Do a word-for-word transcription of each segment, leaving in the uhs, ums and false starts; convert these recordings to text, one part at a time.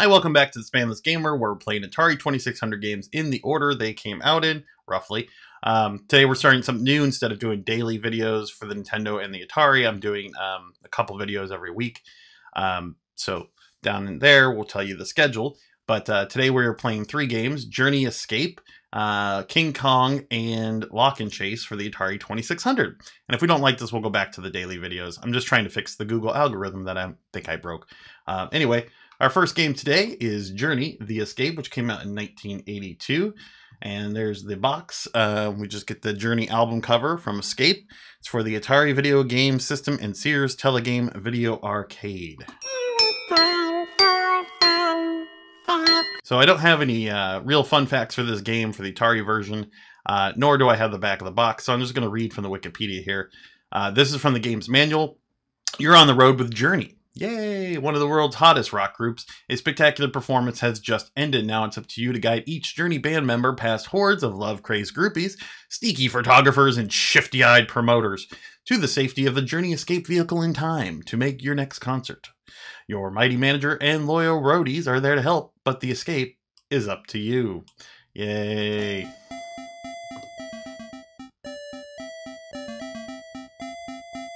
Hi, welcome back to The Spamless Gamer, where we're playing Atari twenty-six hundred games in the order they came out in, roughly. Um, today we're starting something new. Instead of doing daily videos for the Nintendo and the Atari, I'm doing um, a couple videos every week. Um, so down in there, we'll tell you the schedule. But uh, today we're playing three games: Journey Escape, uh, King Kong, and Lock and Chase for the Atari twenty-six hundred. And if we don't like this, we'll go back to the daily videos. I'm just trying to fix the Google algorithm that I think I broke. Uh, anyway, our first game today is Journey the Escape, which came out in nineteen eighty-two. And there's the box. Uh, we just get the Journey album cover from Escape. It's for the Atari Video Game System and Sears Telegame Video Arcade. So I don't have any uh, real fun facts for this game for the Atari version, uh, nor do I have the back of the box, so I'm just going to read from the Wikipedia here. Uh, this is from the game's manual. You're on the road with Journey. Yay! One of the world's hottest rock groups. A spectacular performance has just ended. Now it's up to you to guide each Journey band member past hordes of love-crazed groupies, sneaky photographers, and shifty-eyed promoters to the safety of the Journey Escape vehicle in time to make your next concert. Your mighty manager and loyal roadies are there to help, but the escape is up to you. Yay.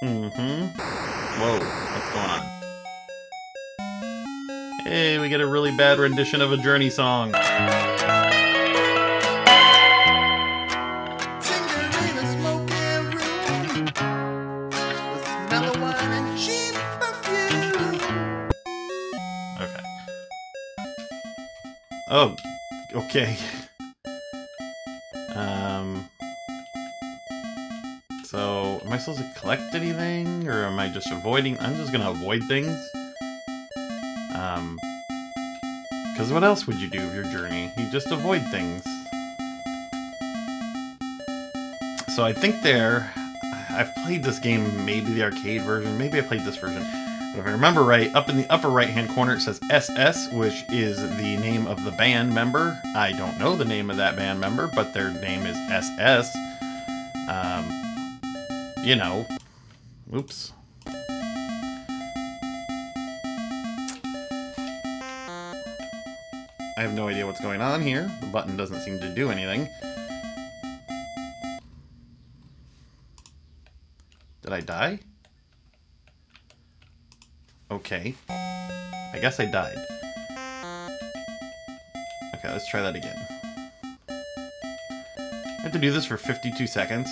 Mm-hmm. Whoa, what's going on? Hey, we get a really bad rendition of a Journey song. Oh, okay. Um, so, am I supposed to collect anything, or am I just avoiding? I'm just gonna avoid things. Um, because what else would you do with your Journey? You just avoid things. So I think there, I've played this game, maybe the arcade version, maybe I played this version. If I remember right, up in the upper right-hand corner it says S S, which is the name of the band member. I don't know the name of that band member, but their name is S S. Um, you know. Oops. I have no idea what's going on here. The button doesn't seem to do anything. Did I die? Okay. I guess I died. Okay, let's try that again. I have to do this for fifty-two seconds.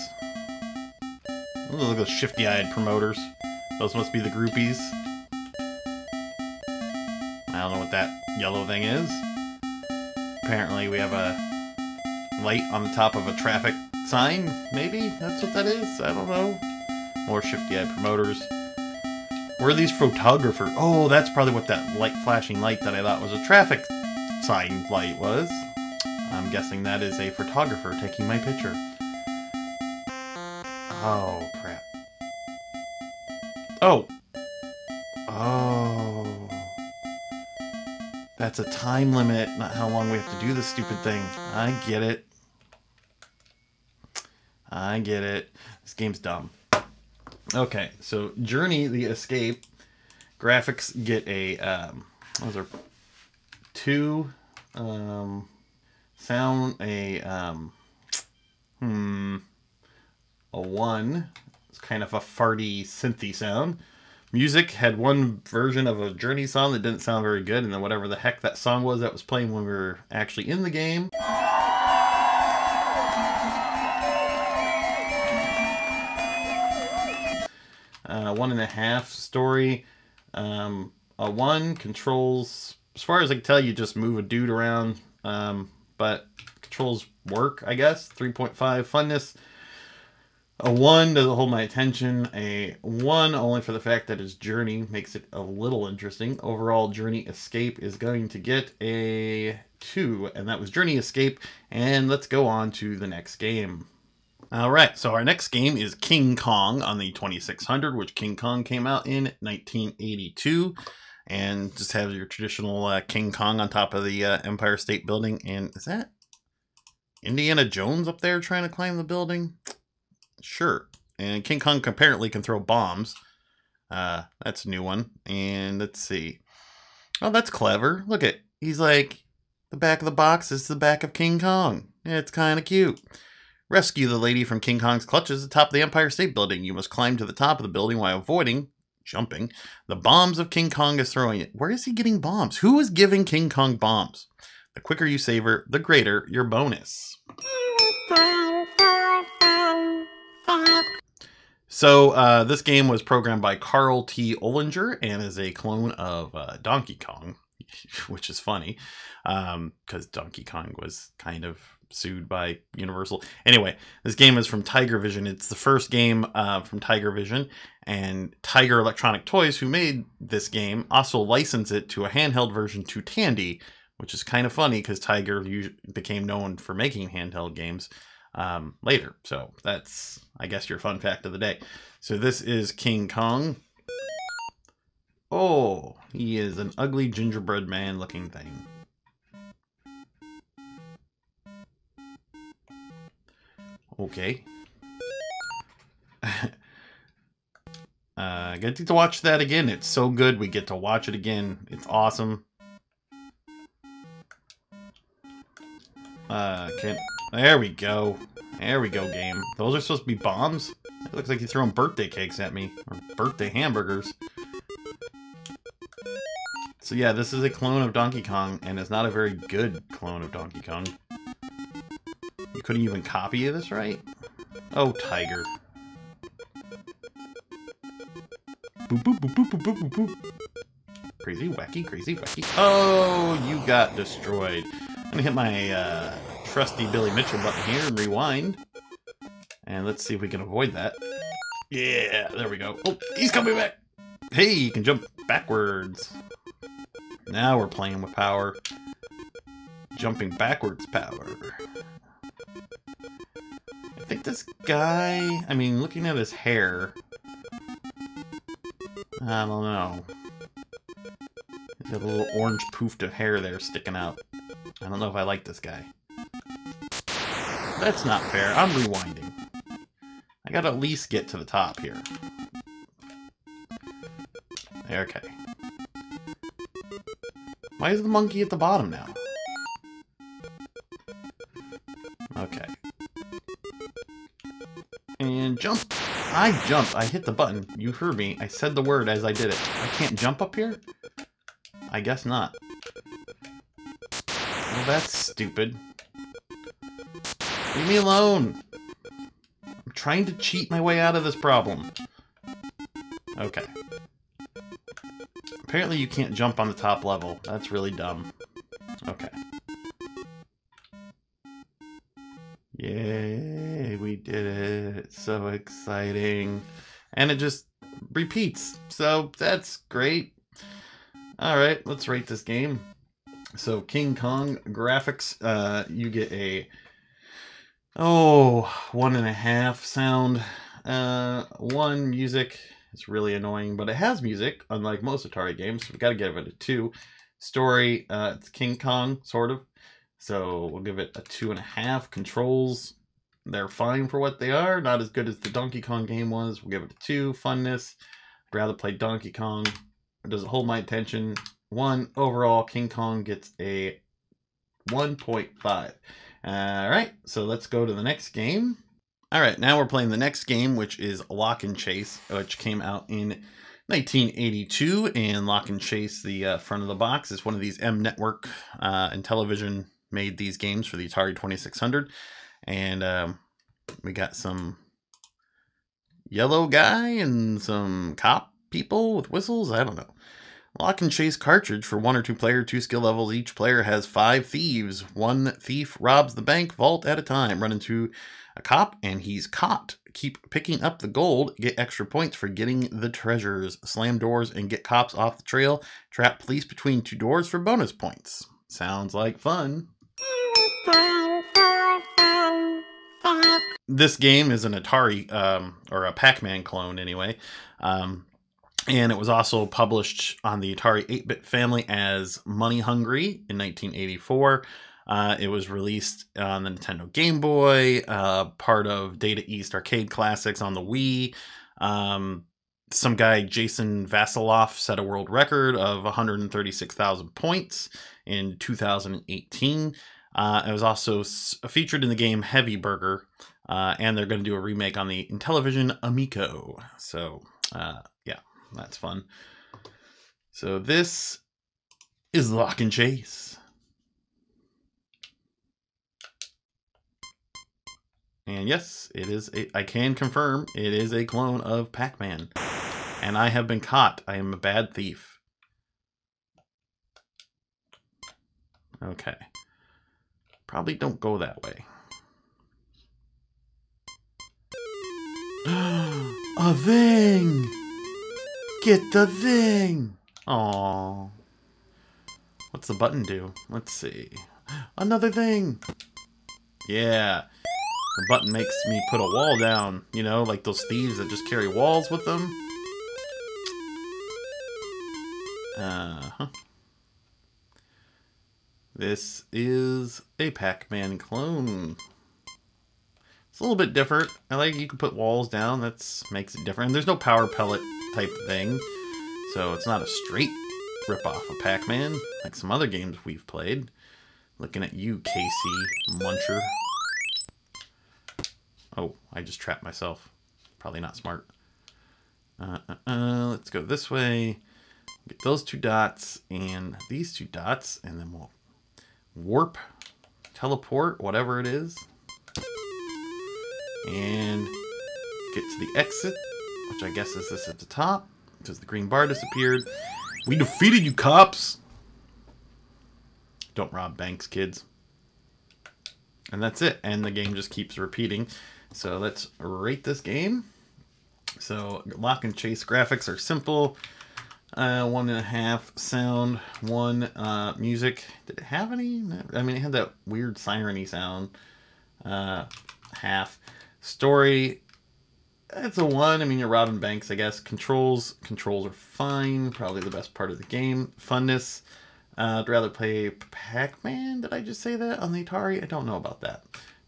Look at those shifty-eyed promoters. Those must be the groupies. I don't know what that yellow thing is. Apparently we have a light on the top of a traffic sign, maybe? That's what that is? I don't know. More shifty-eyed promoters. Where are these photographers? Oh, that's probably what that light, flashing light that I thought was a traffic sign light was. I'm guessing that is a photographer taking my picture. Oh, crap. Oh. Oh. That's a time limit, not how long we have to do this stupid thing. I get it. I get it. This game's dumb. Okay, so Journey the Escape graphics get a um, those are two um, sound a um, hmm a one. It's kind of a farty synthy sound. Music had one version of a Journey song that didn't sound very good, and then whatever the heck that song was that was playing when we were actually in the game. Uh, one and a half story. Um, a one controls, as far as I can tell, you just move a dude around. Um, but controls work, I guess. three point five funness. A one doesn't hold my attention. A one only for the fact that it's Journey makes it a little interesting. Overall, Journey Escape is going to get a two, and that was Journey Escape. And let's go on to the next game. Alright, so our next game is King Kong on the twenty-six hundred, which King Kong came out in nineteen eighty-two. And just have your traditional uh, King Kong on top of the uh, Empire State Building. And is that Indiana Jones up there trying to climb the building? Sure. And King Kong apparently can throw bombs. Uh, that's a new one. And let's see. Oh, that's clever. Look at, he's like, the back of the box is the back of King Kong. It's kind of cute. Rescue the lady from King Kong's clutches atop the Empire State Building. You must climb to the top of the building while avoiding, jumping, the bombs of King Kong is throwing it. Where is he getting bombs? Who is giving King Kong bombs? The quicker you savor, the greater your bonus. So uh, this game was programmed by Carl T. Olinger and is a clone of uh, Donkey Kong, which is funny because um, Donkey Kong was kind of sued by Universal. Anyway, this game is from Tiger Vision. It's the first game uh, from Tiger Vision, and Tiger Electronic Toys, who made this game, also licensed it to a handheld version to Tandy, which is kind of funny because Tiger became known for making handheld games um, later. So that's, I guess, your fun fact of the day. So this is King Kong. Oh, he is an ugly gingerbread man looking thing. Okay. uh, I get to watch that again. It's so good. We get to watch it again. It's awesome. Uh, can't, there we go. There we go, game. Those are supposed to be bombs? It looks like you're throwing birthday cakes at me. Or birthday hamburgers. So yeah, this is a clone of Donkey Kong, and it's not a very good clone of Donkey Kong. You couldn't even copy this, right? Oh, Tiger. Boop, boop, boop, boop, boop, boop, boop. Crazy, wacky, crazy, wacky. Oh, you got destroyed. I'm gonna hit my uh, trusty Billy Mitchell button here and rewind. And let's see if we can avoid that. Yeah, there we go. Oh, he's coming back. Hey, you can jump backwards. Now we're playing with power. Jumping backwards power. I think this guy, I mean, looking at his hair, I don't know. He's got a little orange poof of hair there sticking out. I don't know if I like this guy. That's not fair. I'm rewinding. I gotta at least get to the top here. Okay. Why is the monkey at the bottom now? Okay. And jump! I jumped! I hit the button. You heard me. I said the word as I did it. I can't jump up here? I guess not. Well, that's stupid. Leave me alone! I'm trying to cheat my way out of this problem. Okay. Apparently you can't jump on the top level. That's really dumb. Okay. Yay, we did it. It's so exciting. And it just repeats. So that's great. All right, let's rate this game. So King Kong graphics, uh, you get a, oh, one and a half sound, uh, one music. It's really annoying, but it has music, unlike most Atari games, so we've got to give it a two. Story, uh, it's King Kong, sort of. So we'll give it a two and a half. Controls, they're fine for what they are. Not as good as the Donkey Kong game was. We'll give it a two. Funness, I'd rather play Donkey Kong. It doesn't hold my attention. One. Overall, King Kong gets a one point five. All right, so let's go to the next game. All right, now we're playing the next game, which is Lock and Chase, which came out in nineteen eighty-two. And Lock and Chase, the uh, front of the box, is one of these M Network uh, and Television made these games for the Atari twenty-six hundred. And um, we got some yellow guy and some cop people with whistles. I don't know. Lock and Chase cartridge for one or two player, two skill levels. Each player has five thieves. One thief robs the bank vault at a time. Run into a cop and he's caught. Keep picking up the gold. Get extra points for getting the treasures. Slam doors and get cops off the trail. Trap police between two doors for bonus points. Sounds like fun. This game is an Atari, um, or a Pac-Man clone anyway. Um, and it was also published on the Atari eight bit family as Money Hungry in nineteen eighty-four. Uh, it was released on the Nintendo Game Boy, uh, part of Data East Arcade Classics on the Wii. Um, some guy, Jason Vasiloff, set a world record of one hundred thirty-six thousand points in two thousand eighteen. Uh, it was also featured in the game Heavy Burger, uh, and they're going to do a remake on the Intellivision Amico. So, uh, yeah, that's fun. So this is Lock and Chase. And yes, it is. A, I can confirm it is a clone of Pac-Man. And I have been caught. I am a bad thief. Okay. Probably don't go that way. A thing! Get the thing! Aww. What's the button do? Let's see. Another thing! Yeah. The button makes me put a wall down, you know, like those thieves that just carry walls with them. Uh-huh. This is a Pac-Man clone. It's a little bit different. I like you can put walls down. That makes it different. And there's no power pellet type thing, so it's not a straight rip-off of Pac-Man, like some other games we've played. Looking at you, Casey Muncher. Oh, I just trapped myself. Probably not smart. Uh, uh, uh, let's go this way. Get those two dots and these two dots, and then we'll warp, teleport, whatever it is. And get to the exit, which I guess is this at the top, because the green bar disappeared. We defeated you, cops! Don't rob banks, kids. And that's it. And the game just keeps repeating. So let's rate this game. So Lock and Chase graphics are simple. Uh, one and a half sound. One uh, music. Did it have any? I mean, it had that weird siren-y sound. Uh, half. Story. It's a one. I mean, you're robbing banks, I guess. Controls. Controls are fine. Probably the best part of the game. Funness. Uh, I'd rather play Pac-Man. Did I just say that on the Atari? I don't know about that.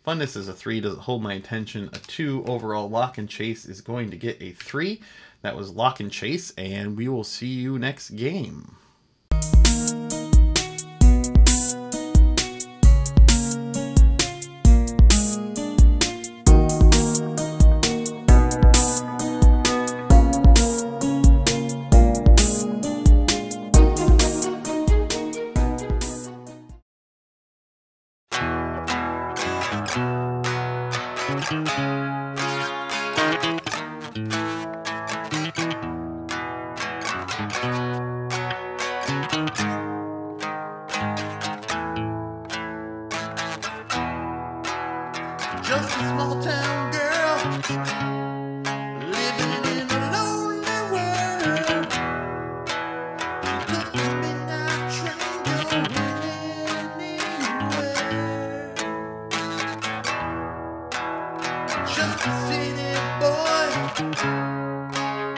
Funness is a three. Doesn't hold my attention. A two. Overall, Lock and Chase is going to get a three. That was Lock and Chase, and we will see you next game. Just a small town girl, living in a lonely world. Look at me now, trying to win anywhere. Just a city boy,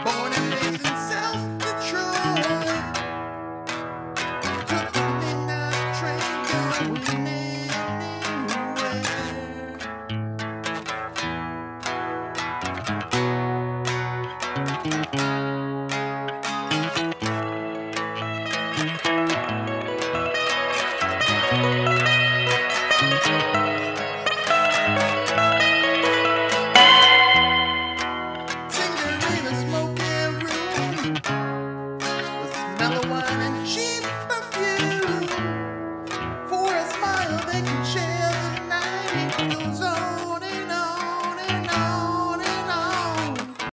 born and raised in South Detroit. Look at me now, trying to win anywhere. Cheap perfume for a smile they can share.